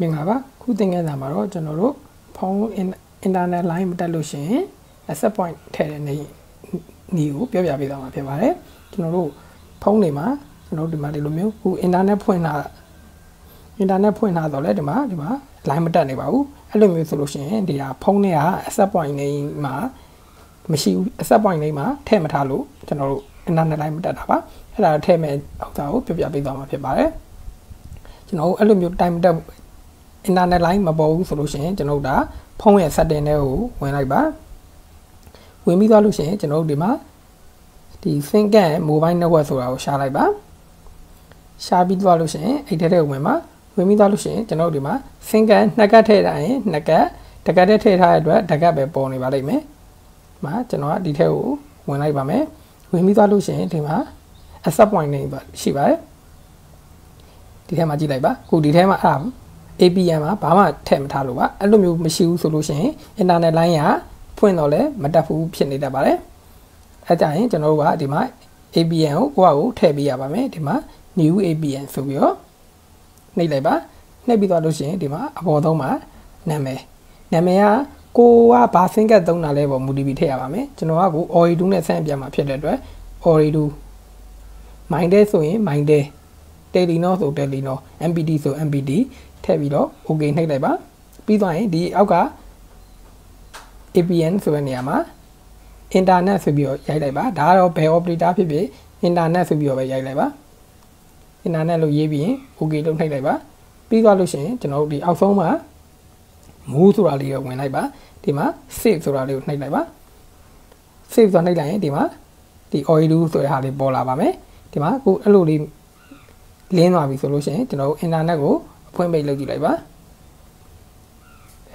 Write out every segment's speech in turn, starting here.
Mingaba, Kutinga Namaro, General, Pong in Internet Line Mutalushi, as a point Terrani New, Pia Vida Pivare, General Ponglima, Lord Marilumio, who Internet Point are the Ledima, Lima, Limetanibau, Alumio Solution, they are Ponglea, as a point name ma, Mishi, as a point name ma, Tematalu, General Internet Line Mutanaba, and I tell me of the Pia Vida Pivare. You know, aluminium time the internet line mobile solution, you know, that Pong and Sadaneo when I buy. We meet all solution, you know, the same game moving the world through shall I buy? Shall be solution, a dead woman. We meet all solution, you know, the same Nagate, Naga, Tagate, Hydra, Tagabe, Bonnie Valley, me. Ma, you know, detail when I buy me. We meet all solution, Tima, a subpoint name, but she buy. Dithema could dithema arm, ABM, Bama, Temtaluba, Alumio Michu solution, and an alliance, Puenole, Madafu Pianida Bare, a giant Genova, Dima, ABM, Wow, Tebiabame, Dima, New ABM Subio, Nileba, Nebidolution, Dima, Abodoma, Name, Namea, Goa passing at Dona Levo Mudibiteabame, Genoa, or you do not send Yama Piedra, or you do. Mind day, so in mind day. Daily no so daily no MBD so MBD Tabilo okay take labor Bison D Alga ABN so Niama Internet Subio Yai Labor Daro Pay of the Dapi Internet Subio by Yai Labor Internet Yabi okay don't take labor Bison to know the Alsoma Move to Radio when labor Dima Save to Radio Night Labor Save on the Line Dima the Oidu so Harry Bolabame Dima go alone. Lena solution, you know, in Anago, point by Logi Labor.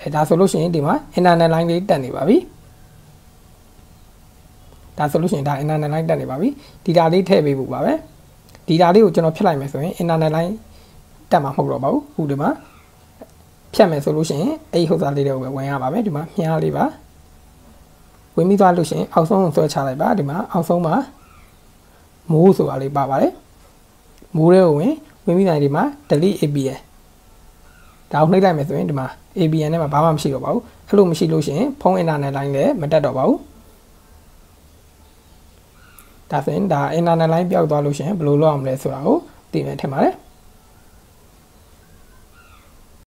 That solution, Dima, in an aligned Danibabi. That solution that in an aligned Danibabi, did I leave heavy bubble? Did I leave general Pilamas in an aligned Damahorobo, Udima? Piaman solution, a hosa little way about Medima, Mia Liva. We meet our solution, also search Alaba, Dima, also ma, Musu Alibaba. Mureo, we mean Dima, Delhi ABA. Down the diamond, Dima, ABA never Bamam Shirobo, Hello Mishilusion, Pong and Anna line there, Metadobo. That's in the Anna line Biogolution, Blue Lom Lesoro, Dima Temare.